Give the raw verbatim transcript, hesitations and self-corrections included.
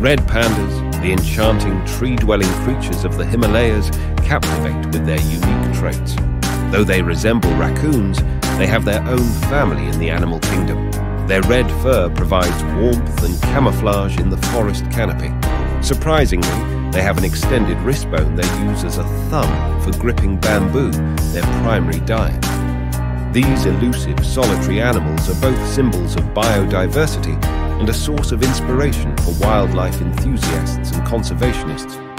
Red pandas, the enchanting tree-dwelling creatures of the Himalayas, captivate with their unique traits. Though they resemble raccoons, they have their own family in the animal kingdom. Their red fur provides warmth and camouflage in the forest canopy. Surprisingly, they have an extended wristbone they use as a thumb for gripping bamboo, their primary diet. These elusive, solitary animals are both symbols of biodiversity and a source of inspiration for wildlife enthusiasts and conservationists.